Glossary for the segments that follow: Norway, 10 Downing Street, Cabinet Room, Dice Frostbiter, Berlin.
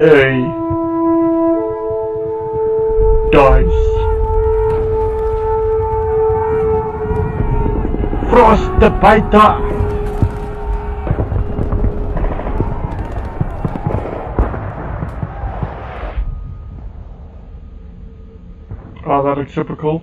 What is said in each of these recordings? a Dice Frostbiter. Oh, that looks super cool.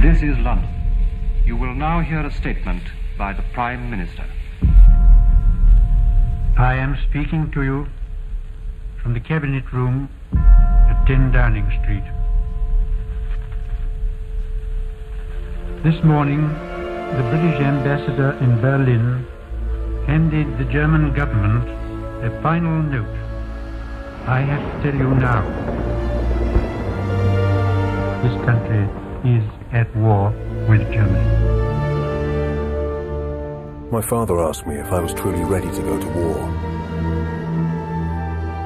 This is London. You will now hear a statement by the Prime Minister. I am speaking to you from the Cabinet Room at 10 Downing Street. This morning, the British ambassador in Berlin handed the German government a final note. I have to tell you now. This country is at war with Germany. My father asked me if I was truly ready to go to war.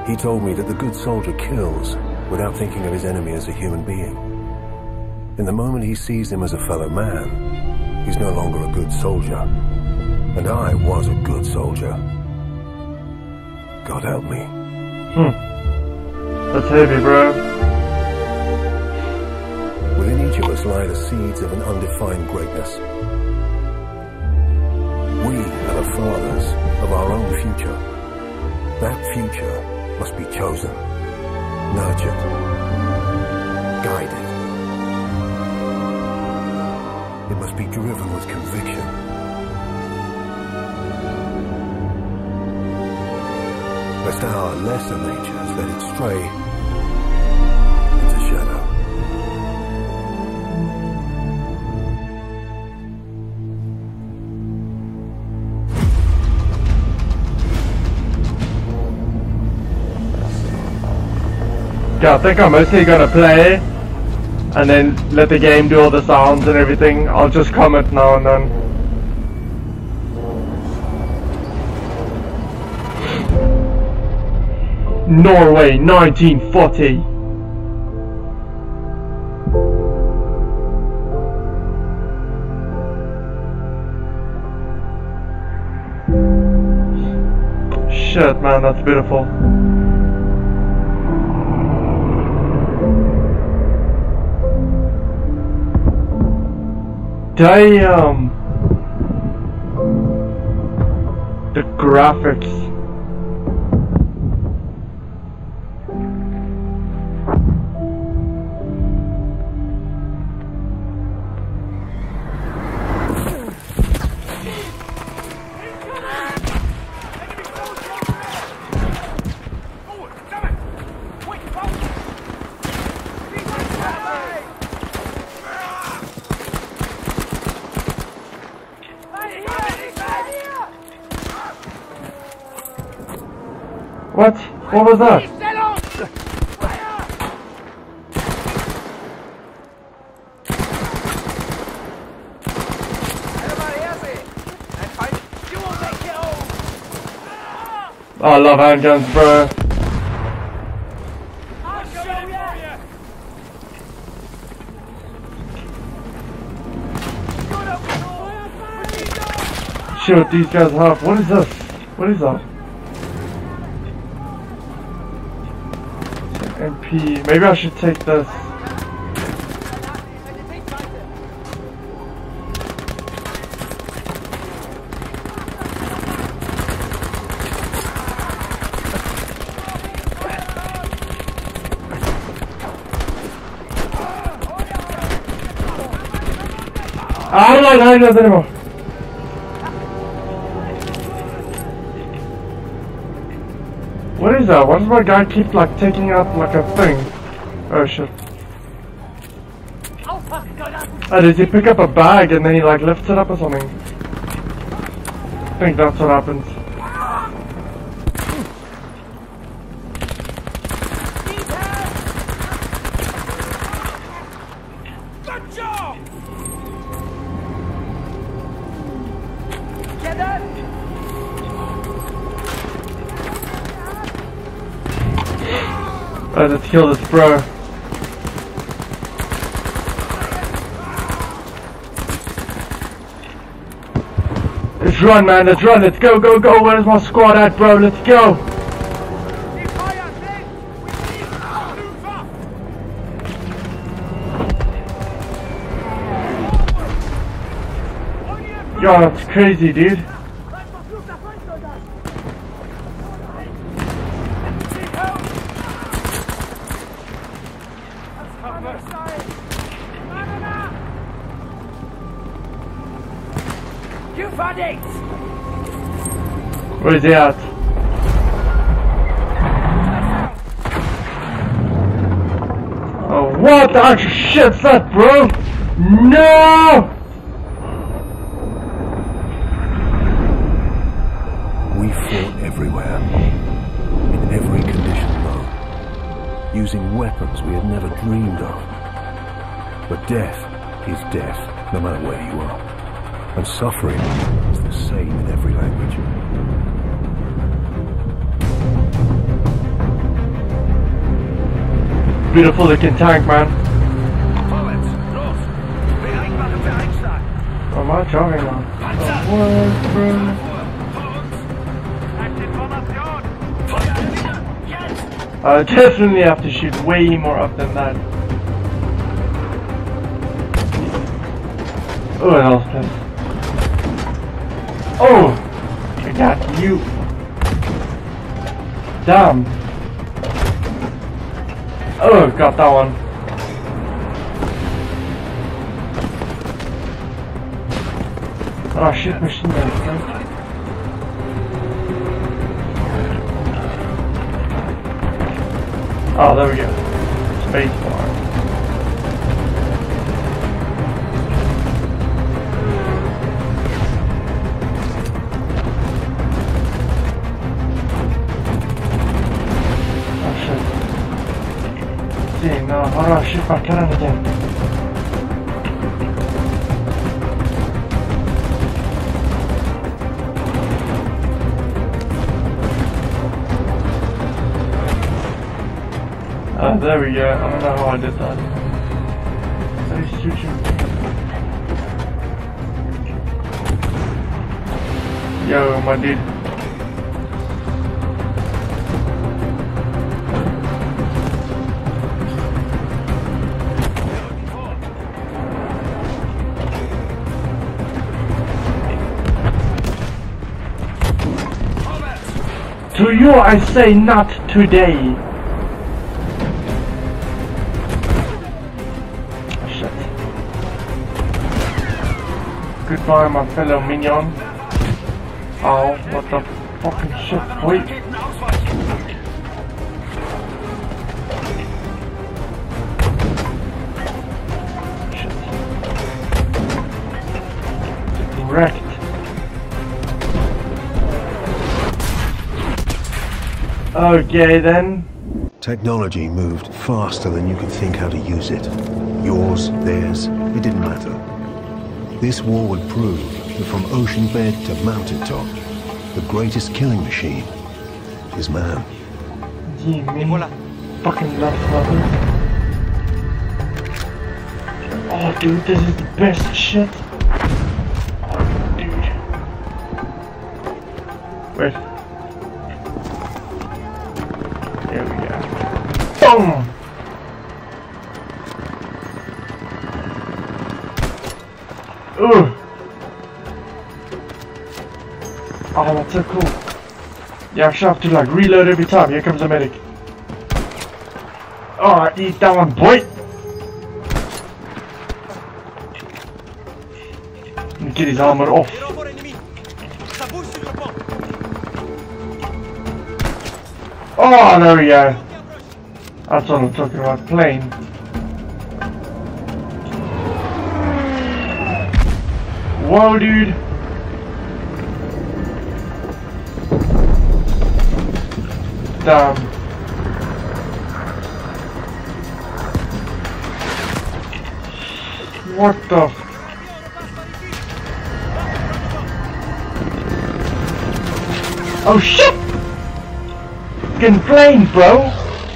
He told me that the good soldier kills without thinking of his enemy as a human being. In the moment he sees him as a fellow man, he's no longer a good soldier. And I was a good soldier. God help me. That's heavy, bro. Within each of us lie the seeds of an undefined greatness. We are the fathers of our own future. That future must be chosen, nurtured, guided. It must be driven with conviction. Lest our lesser natures let it stray into shadow. Yeah, I think I'm mostly gonna play and then let the game do all the sounds and everything. I'll just comment now and then. Norway, 1940. Shit, man, that's beautiful. Damn! The graphics. What? What was that? Oh, I love handguns, bro. Shoot these guys off. What is this? What is that? MP. Maybe I should take this. I don't like handguns anymore. What is that? Why does my guy keep like taking out like a thing? Oh shit. Oh, did he pick up a bag and then he like lifts it up or something? I think that's what happens. Alright, let's heal this bro. Let's run, man, let's run, let's go, go, go. Where's my squad at, bro? Let's go. Yo, that's crazy, dude. Where is he at? Oh, what the actual shit's that, bro? No! We fought everywhere, in every condition, though, using weapons we had never dreamed of. But death is death, no matter where you are. And suffering is the same in every language. Beautiful looking tank, man. Oh, my charming one. I definitely have to shoot way more up than that. Oh, and I'll oh! I got you! Damn! Oh, got that one. Oh shit, machine gun. Oh, there we go. Spacebar. Oh shit, I can't again. Oh, there we go. I don't know how I did that. So shooting. Yo, my dude. To you I say not today. Shit. Goodbye my fellow minion. Oh, what the fucking shit, wait. Shit. Getting wrecked. Okay then. Technology moved faster than you could think how to use it. Yours, theirs, it didn't matter. This war would prove that from ocean bed to mountaintop, the greatest killing machine is man. Gee, man. Fucking love level. Oh dude, this is the best shit. Oh, dude. Where's oh, that's so cool. Yeah, I actually have to like reload every time. Here comes the medic. Oh, eat that one, boy. Let me get his armor off. Oh, there we go. That's what I'm talking about, plane. Whoa, dude. Damn. What the f- oh shit! Fucking plane, bro.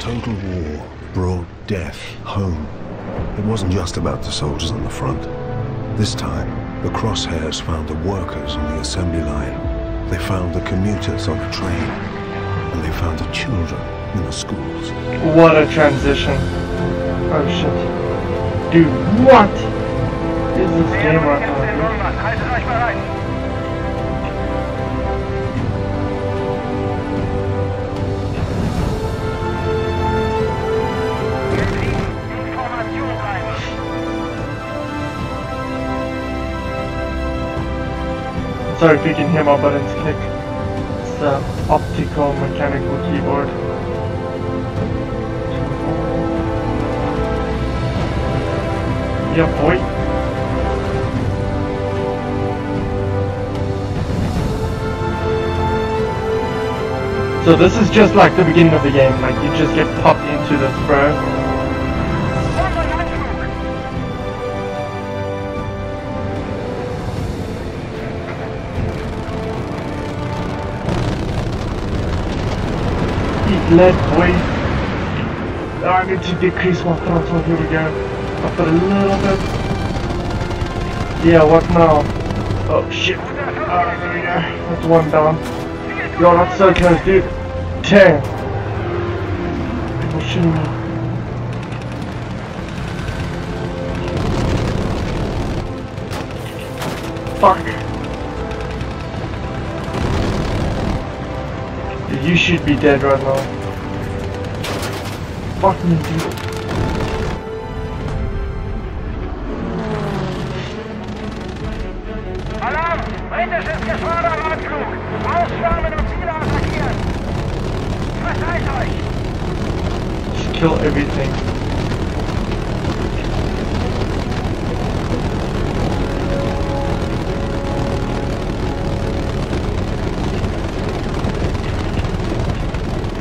total war brought death home. It wasn't just about the soldiers on the front. This time, the crosshairs found the workers on the assembly line. They found the commuters on the train. And they found the children in the schools. What a transition. Oh shit. Dude, what is this game right now? Sorry if you can hear my buttons click. It's an optical mechanical keyboard. Yeah, boy. So this is just like the beginning of the game, like you just get popped into this, bro. Lead, boy. Oh, I need to decrease my throttle. Here we go. Up it a little bit. Yeah, what now? Oh shit. Alright, there we go. That's one down. Yo, that's so close, dude. 10. People shooting me. Fuck. Dude, you should be dead right now. Fucking dude. Alarm! Britisches Gefahr am Anflug! Ausschwärmen und Ziele attackieren! Verteilt euch! Just kill everything.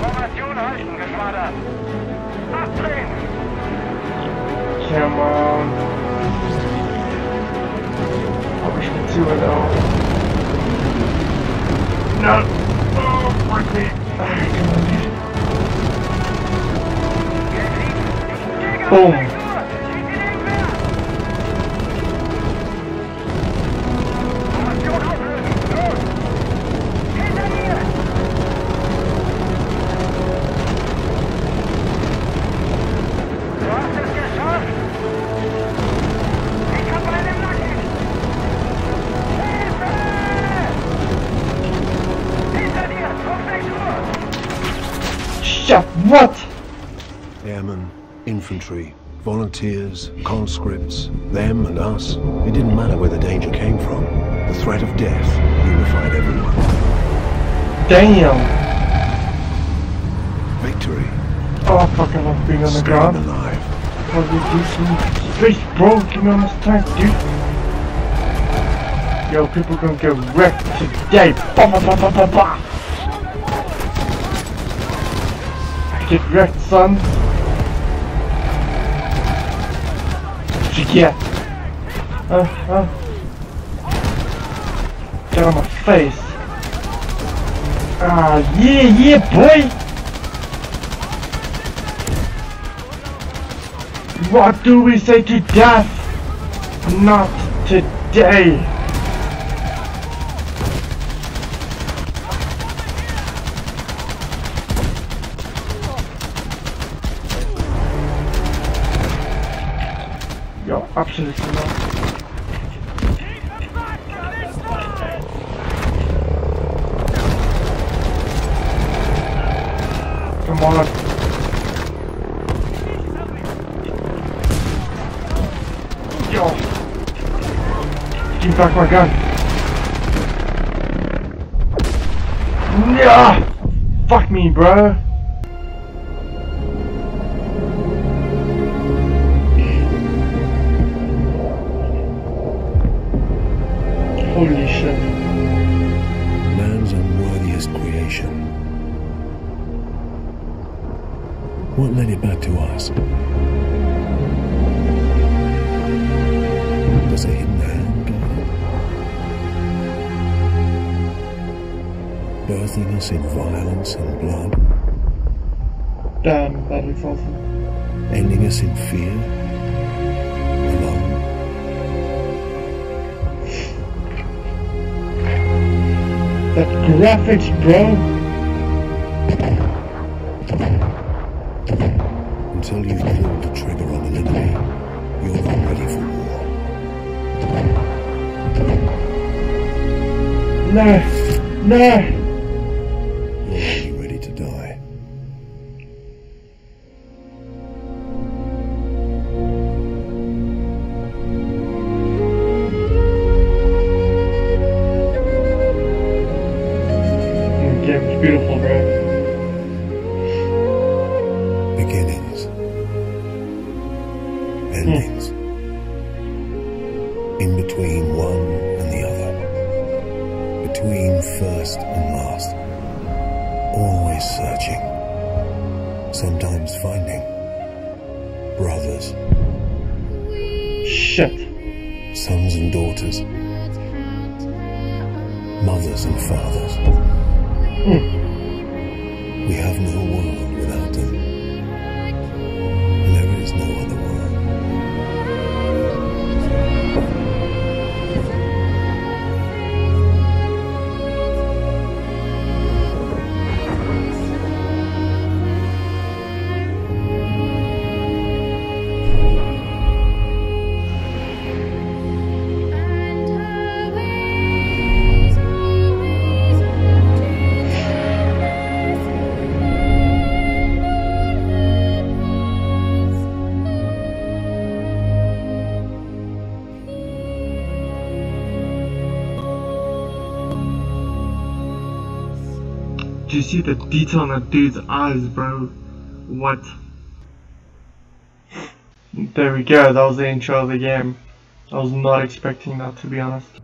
Formation halten, Geschwader! Come on. I wish we could do it all. No! Oh, fuck me. Oh, come on, dude. Boom! What? Airmen, infantry, volunteers, conscripts, them and us. It didn't matter where the danger came from. The threat of death unified everyone. Damn! Victory. Oh, I fucking love being on the ground. Staying alive. What did you do? Space bro, give me on this tank, dude. Yo, people gonna get wrecked today. Bah, bah, bah, bah, bah, bah. Get wrecked, son. Yeah. Get on my face. Ah, yeah, yeah, boy. What do we say to death? Not today. Absolutely not. Come on. Yo. Give back my gun. Yeah. Fuck me, bro. Holy shit. Man's unworthiest creation. What led it back to us? There's a hidden hand, birthing us in violence and blood. Damn, badly fallen. Ending us in fear, alone. That graphics, bro! Until you've pulled the trigger on an enemy, you're not ready for war. No! No! You see the detail in that dude's eyes, bro. What? There we go, that was the intro of the game. I was not expecting that, to be honest.